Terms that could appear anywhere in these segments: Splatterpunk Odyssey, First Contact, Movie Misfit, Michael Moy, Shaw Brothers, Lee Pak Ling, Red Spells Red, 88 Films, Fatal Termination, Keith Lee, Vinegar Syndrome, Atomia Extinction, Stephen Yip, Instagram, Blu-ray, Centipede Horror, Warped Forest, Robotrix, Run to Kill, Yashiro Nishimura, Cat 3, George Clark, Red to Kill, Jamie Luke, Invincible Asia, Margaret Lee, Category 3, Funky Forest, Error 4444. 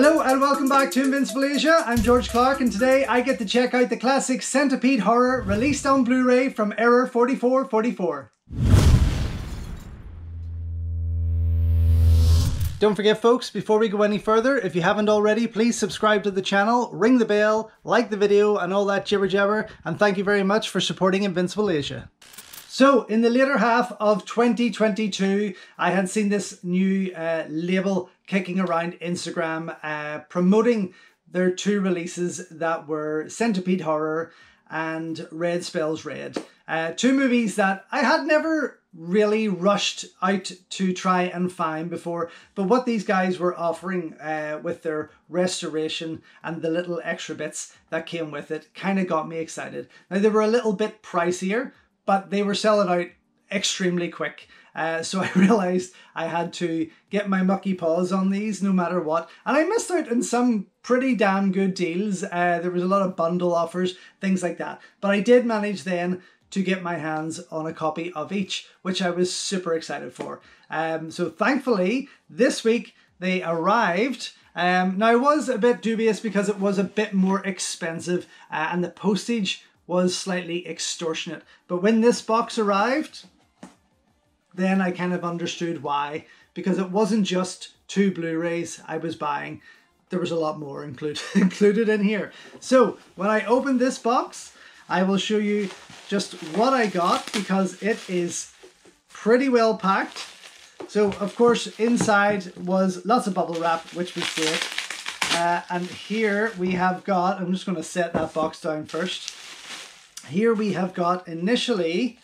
Hello and welcome back to Invincible Asia. I'm George Clark and today I get to check out the classic Centipede Horror released on Blu-ray from Error 4444. Don't forget folks, before we go any further, if you haven't already, please subscribe to the channel, ring the bell, like the video and all that jibber jabber, and thank you very much for supporting Invincible Asia. So in the later half of 2022, I had seen this new label kicking around Instagram promoting their two releases that were Centipede Horror and Red Spells Red. Two movies that I had never really rushed out to try and find before, but what these guys were offering with their restoration and the little extra bits that came with it kind of got me excited. Now they were a little bit pricier, but they were selling out extremely quick. So I realised I had to get my mucky paws on these no matter what. And I missed out on some pretty damn good deals. There was a lot of bundle offers, things like that. But I did manage then to get my hands on a copy of each, which I was super excited for. So thankfully, this week they arrived. Now I was a bit dubious because it was a bit more expensive and the postage was slightly extortionate. But when this box arrived, then I kind of understood why, because it wasn't just two Blu-rays I was buying. There was a lot more included in here. So when I opened this box, I will show you just what I got because it is pretty well packed. So of course inside was lots of bubble wrap, which was great. And here we have got, I'm just gonna set that box down first. Here we have got initially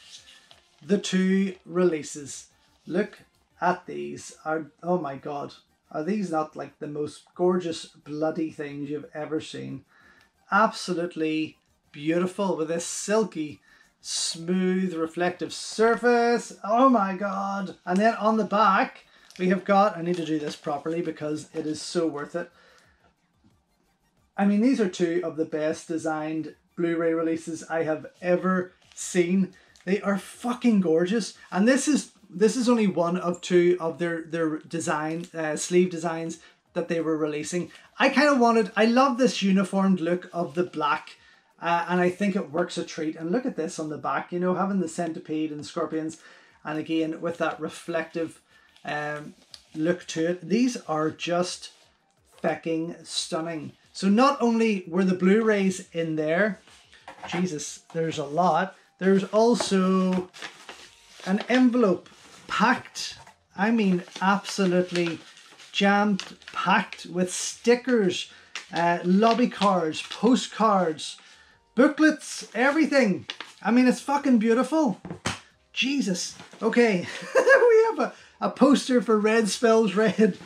the two releases. Look at these. Oh my God. Are these not like the most gorgeous bloody things you've ever seen? Absolutely beautiful with this silky, smooth, reflective surface. Oh my God. And then on the back, we have got, I need to do this properly because it is so worth it. I mean, these are two of the best designed Blu-ray releases I have ever seen. They are fucking gorgeous. And this is only one of two of their design, sleeve designs that they were releasing. I love this uniformed look of the black, and I think it works a treat. And look at this on the back, you know, having the centipede and scorpions. And again, with that reflective look to it. These are just fucking stunning. So not only were the Blu-rays in there, Jesus, there's a lot. There's also an envelope packed, I mean, absolutely jammed, packed with stickers, lobby cards, postcards, booklets, everything. I mean, it's fucking beautiful. Jesus. Okay, we have a poster for Red Spells Red,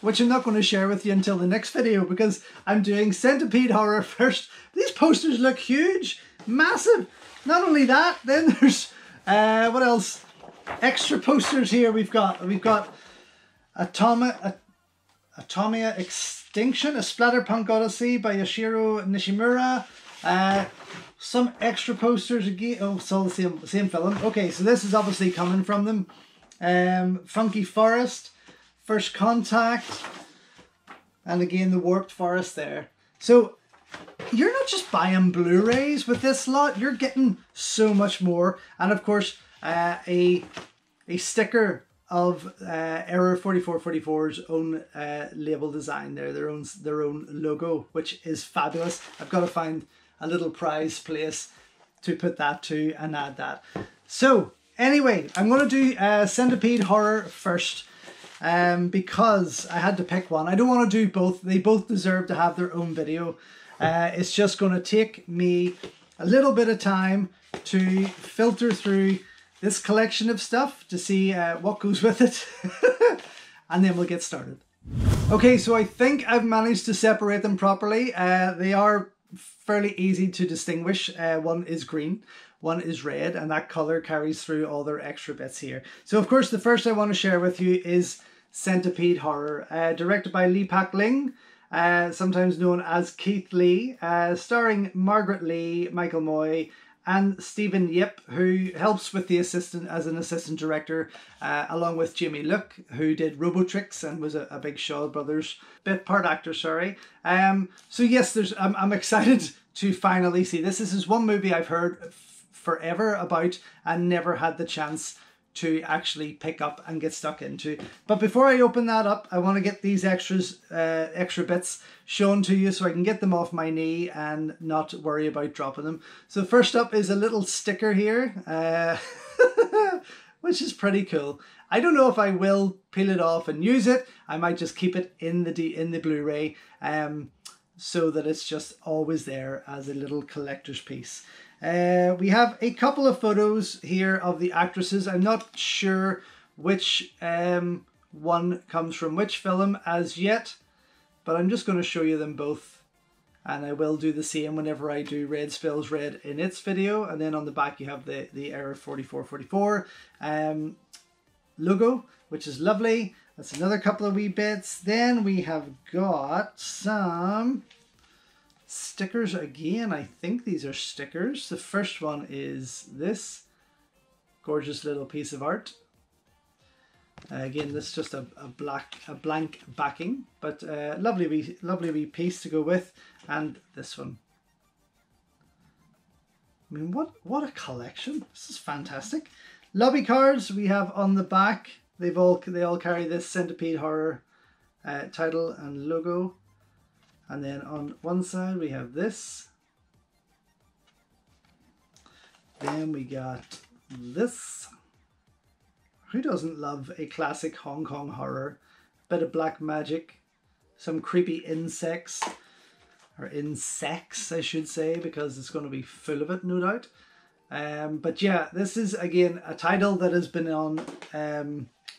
which I'm not going to share with you until the next video because I'm doing Centipede Horror first. These posters look huge, massive. Not only that, then there's, what else? Extra posters here we've got. We've got Atomia Extinction, a Splatterpunk Odyssey by Yashiro Nishimura. Some extra posters again. Oh, it's all the same film. Okay, so this is obviously coming from them. Funky Forest, First Contact, and again the Warped Forest there. So you're not just buying Blu-rays with this lot, you're getting so much more. And of course, a sticker of Error 4444's own label design there, their own logo, which is fabulous. I've got to find a little prize place to put that to and add that. So anyway, I'm going to do Centipede Horror first because I had to pick one. I don't want to do both. They both deserve to have their own video. It's just going to take me a little bit of time to filter through this collection of stuff to see what goes with it. And then we'll get started. Okay, so I think I've managed to separate them properly. They are fairly easy to distinguish. One is green, one is red, and that color carries through all their extra bits here. So of course, the first I want to share with you is Centipede Horror, directed by Lee Pak Ling, sometimes known as Keith Lee, starring Margaret Lee, Michael Moy, and Stephen Yip, who helps with the assistant as an assistant director, along with Jamie Luke, who did Robotrix and was a big Shaw Brothers bit part actor, sorry. So yes, I'm excited to finally see this. This is one movie I've heard forever about and never had the chance to actually pick up and get stuck into. But before I open that up, I want to get these extra bits shown to you so I can get them off my knee and not worry about dropping them. So first up is a little sticker here, which is pretty cool. I don't know if I will peel it off and use it. I might just keep it in the Blu-ray so that it's just always there as a little collector's piece. We have a couple of photos here of the actresses. I'm not sure which one comes from which film as yet, but I'm just going to show you them both, and I will do the same whenever I do Red Spells Red in its video. And then on the back you have the Error 4444 logo, which is lovely. That's another couple of wee bits. Then we have got some stickers again. I think these are stickers. The first one is this gorgeous little piece of art. Again, this is just a blank backing, but lovely wee piece to go with. And this one, I mean, what a collection. This is fantastic. Lobby cards we have on the back. They all carry this Centipede Horror title and logo. And then on one side we have this. Then we got this. Who doesn't love a classic Hong Kong horror? Bit of black magic, some creepy insects, or insects I should say, because it's going to be full of it, no doubt. But yeah, this is again a title that has been on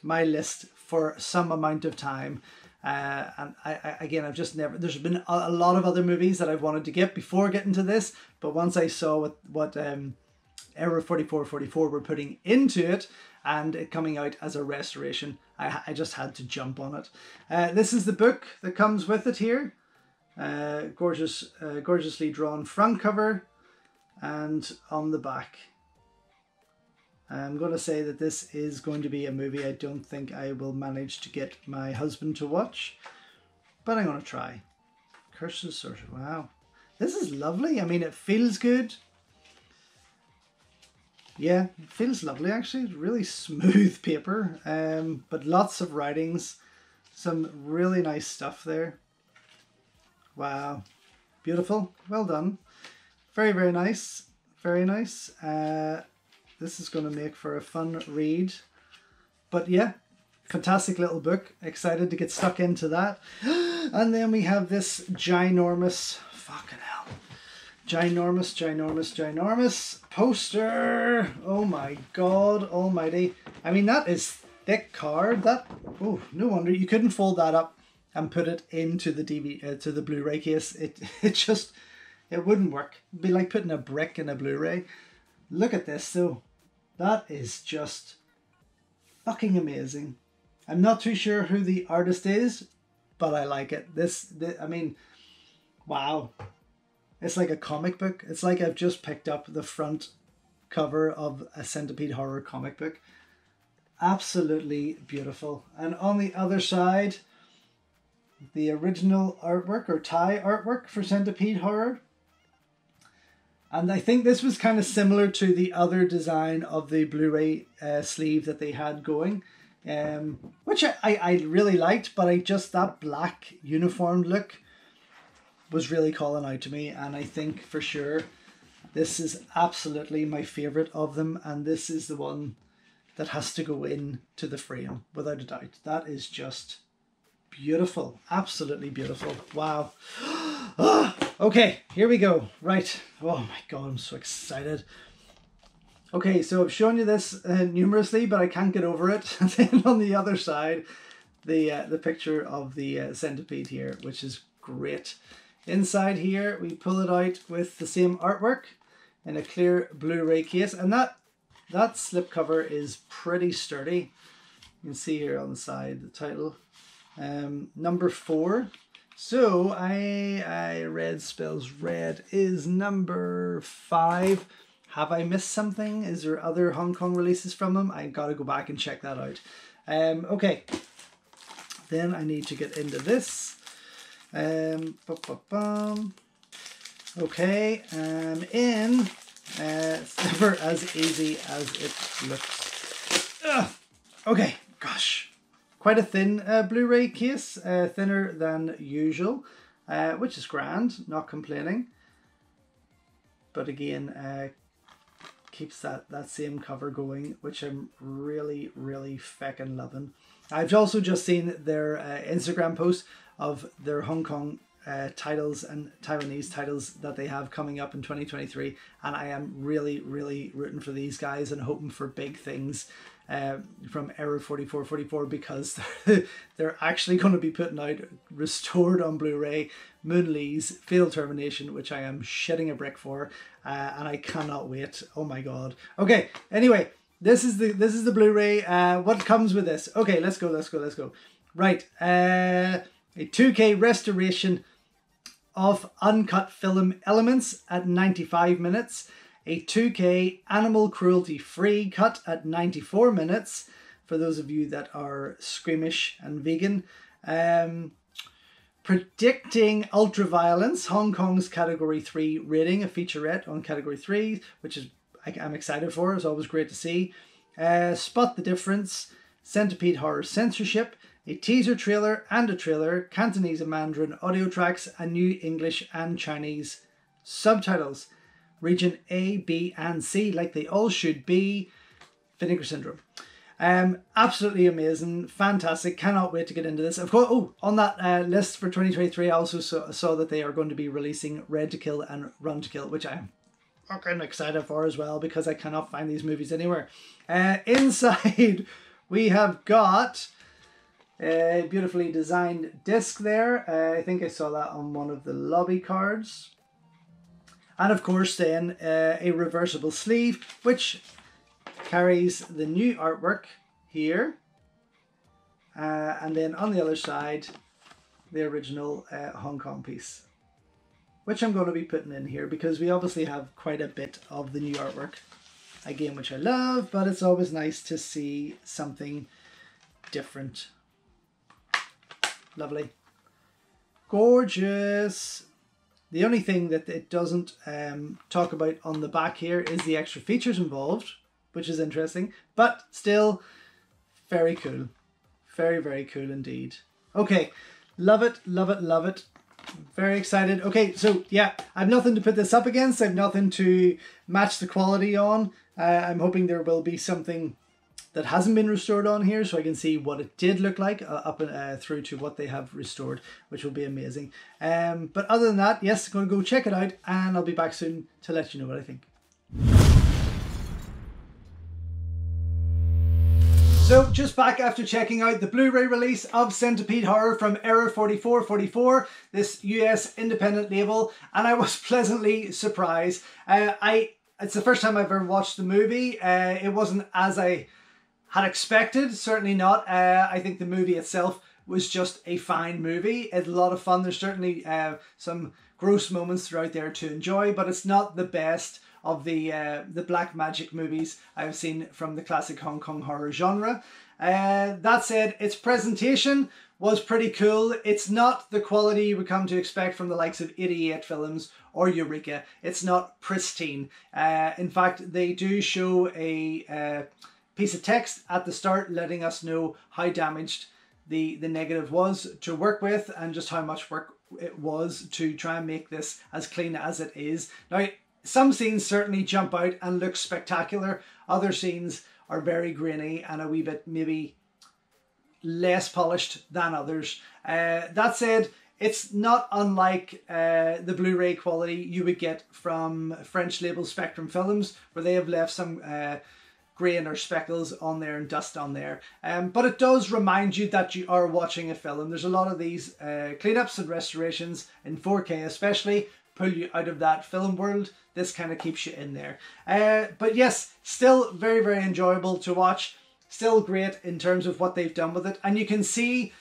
my list for some amount of time. And I've just never, there's been a lot of other movies that I've wanted to get before getting to this, but once I saw what Error 4444 were putting into it and it coming out as a restoration, I just had to jump on it. This is the book that comes with it here. Gorgeously drawn front cover, and on the back I'm going to say that this is going to be a movie I don't think I will manage to get my husband to watch, but I'm going to try. Curses Sorcerer. Wow. This is lovely. I mean, it feels good. Yeah, it feels lovely actually. It's really smooth paper, but lots of writings. Some really nice stuff there. Wow. Beautiful. Well done. Very, very nice. Very nice. This is going to make for a fun read. But yeah, fantastic little book. Excited to get stuck into that. And then we have this ginormous, fucking hell, ginormous poster. Oh my God almighty. I mean, that is thick card. That, oh, no wonder you couldn't fold that up and put it into the to the Blu-ray case. It wouldn't work. It'd be like putting a brick in a Blu-ray. Look at this though. That is just fucking amazing. I'm not too sure who the artist is, but I like it. This I mean, wow. It's like a comic book. It's like I've just picked up the front cover of a Centipede Horror comic book. Absolutely beautiful. And on the other side, the original artwork or Thai artwork for Centipede Horror. And I think this was kind of similar to the other design of the Blu-ray sleeve that they had going, which I really liked, but that black uniform look was really calling out to me. And I think for sure, this is absolutely my favorite of them. And this is the one that has to go in to the frame without a doubt. That is just beautiful. Absolutely beautiful. Wow. Oh, okay, here we go. Right. Oh my God, I'm so excited. Okay, so I've shown you this numerously, but I can't get over it. And then on the other side, the picture of the centipede here, which is great. Inside here, we pull it out with the same artwork in a clear Blu-ray case. And that slipcover is pretty sturdy. You can see here on the side, the title. Number 4. So I Red Spells Red is number 5. Have I missed something? Is there other Hong Kong releases from them? I've got to go back and check that out. Okay. Then I need to get into this. Okay, I'm in. It's never as easy as it looks. Ugh. Okay, gosh. Quite a thin Blu-ray case, thinner than usual, which is grand, not complaining. But again, keeps that same cover going, which I'm really, really feckin' loving. I've also just seen their Instagram post of their Hong Kong titles and Taiwanese titles that they have coming up in 2023, and I am really, really rooting for these guys and hoping for big things from Error 4444, because they're actually going to be putting out, restored on Blu-ray, Moon Lee's Fatal Termination, which I am shedding a brick for, and I cannot wait. Oh my god. Okay, anyway, this is the Blu-ray. What comes with this? Okay, let's go. Right, a 2K restoration of uncut film elements at 95 minutes, a 2K animal cruelty free cut at 94 minutes, for those of you that are squeamish and vegan. Predicting Ultraviolence, Hong Kong's Category 3 rating, a featurette on Category 3, which is I'm excited for. It's always great to see. Spot the Difference, Centipede Horror Censorship, a teaser trailer and a trailer, Cantonese and Mandarin audio tracks, and new English and Chinese subtitles. Region A, B, and C, like they all should be. Vinegar Syndrome. Absolutely amazing, fantastic. Cannot wait to get into this. Of course, on that list for 2023, I also saw that they are going to be releasing Red to Kill and Run to Kill, which I'm fucking excited for as well, because I cannot find these movies anywhere. Inside, we have got a beautifully designed disc there. I think I saw that on one of the lobby cards. And of course then a reversible sleeve, which carries the new artwork here. And then on the other side, the original Hong Kong piece, which I'm going to be putting in here because we obviously have quite a bit of the new artwork. Again, which I love, but it's always nice to see something different. Lovely. Gorgeous. The only thing that it doesn't talk about on the back here is the extra features involved, which is interesting, but still very cool. Very, very cool indeed. Okay, love it, love it, love it. Very excited. Okay, so yeah, I've nothing to put this up against. I've nothing to match the quality on. I'm hoping there will be something that hasn't been restored on here, so I can see what it did look like up and through to what they have restored, which will be amazing. But other than that, yes, I'm going to go check it out, and I'll be back soon to let you know what I think. So just back after checking out the Blu-ray release of Centipede Horror from Error 4444, this US independent label, and I was pleasantly surprised. It's the first time I've ever watched the movie. It wasn't as I had expected, certainly not. I think the movie itself was just a fine movie. It's a lot of fun. There's certainly some gross moments throughout there to enjoy, but it's not the best of the black magic movies I've seen from the classic Hong Kong horror genre. That said, its presentation was pretty cool. It's not the quality you would come to expect from the likes of 88 Films or Eureka. It's not pristine. In fact, they do show a piece of text at the start letting us know how damaged the negative was to work with and just how much work it was to try and make this as clean as it is. Now, some scenes certainly jump out and look spectacular. Other scenes are very grainy and a wee bit maybe less polished than others. That said, it's not unlike the Blu-ray quality you would get from French label Spectrum Films, where they have left some grain or speckles on there and dust on there. But it does remind you that you are watching a film. There's a lot of these cleanups and restorations in 4K especially, pull you out of that film world. This kind of keeps you in there. But yes, still very, very enjoyable to watch. Still great in terms of what they've done with it. And you can see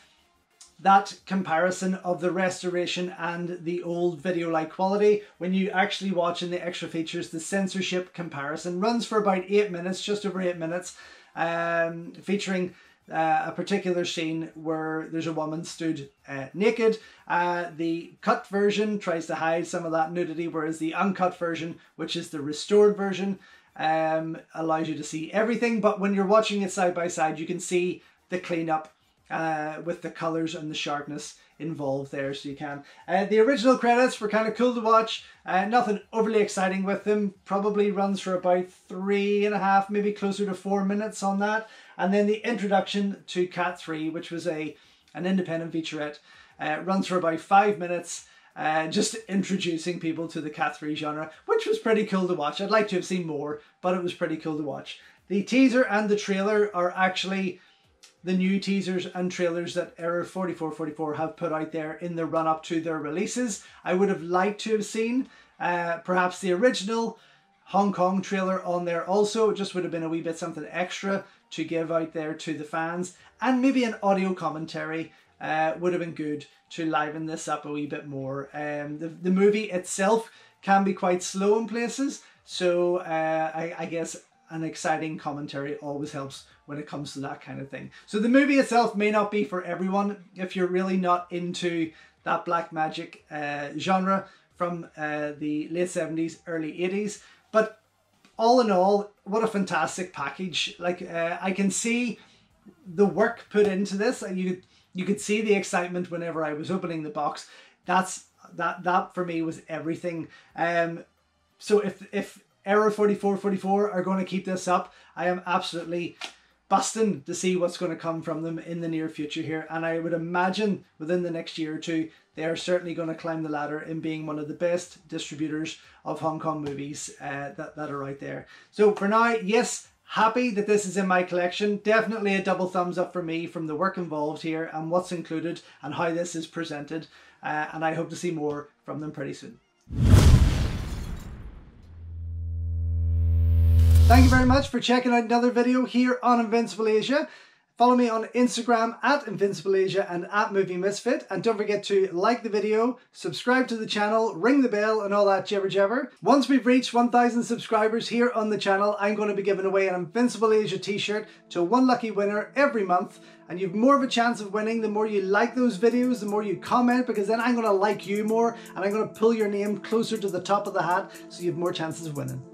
that comparison of the restoration and the old video-like quality. When you actually watch in the extra features, the censorship comparison runs for about 8 minutes, just over 8 minutes, featuring a particular scene where there's a woman stood naked. The cut version tries to hide some of that nudity, whereas the uncut version, which is the restored version, allows you to see everything. But when you're watching it side by side, you can see the cleanup with the colors and the sharpness involved there, so you can. The original credits were kind of cool to watch. Nothing overly exciting with them. Probably runs for about 3.5, maybe closer to 4 minutes on that. And then the introduction to Cat 3, which was an independent featurette, runs for about 5 minutes, just introducing people to the Cat 3 genre, which was pretty cool to watch. I'd like to have seen more, but it was pretty cool to watch. The teaser and the trailer are actually the new teasers and trailers that Error 4444 have put out there in the run-up to their releases. I would have liked to have seen perhaps the original Hong Kong trailer on there also. It just would have been a wee bit something extra to give out there to the fans. And maybe an audio commentary would have been good to liven this up a wee bit more. The movie itself can be quite slow in places, so I guess an exciting commentary always helps when it comes to that kind of thing. So the movie itself may not be for everyone. If you're really not into that black magic genre from the late 70s, early 80s. But all in all, what a fantastic package. Like, I can see the work put into this. You could see the excitement whenever I was opening the box. That for me was everything. So if Error 4444 are going to keep this up, I am absolutely busting to see what's going to come from them in the near future here. And I would imagine within the next year or two, they are certainly going to climb the ladder in being one of the best distributors of Hong Kong movies that are out there. So for now, yes, happy that this is in my collection. Definitely a double thumbs up for me from the work involved here and what's included and how this is presented. And I hope to see more from them pretty soon. Thank you very much for checking out another video here on Invincible Asia. Follow me on Instagram at Invincible Asia and at Movie Misfit. And don't forget to like the video, subscribe to the channel, ring the bell and all that jibber jabber. Once we've reached 1,000 subscribers here on the channel, I'm going to be giving away an Invincible Asia t-shirt to one lucky winner every month. And you've more of a chance of winning the more you like those videos, the more you comment, because then I'm going to like you more and I'm going to pull your name closer to the top of the hat, so you have more chances of winning.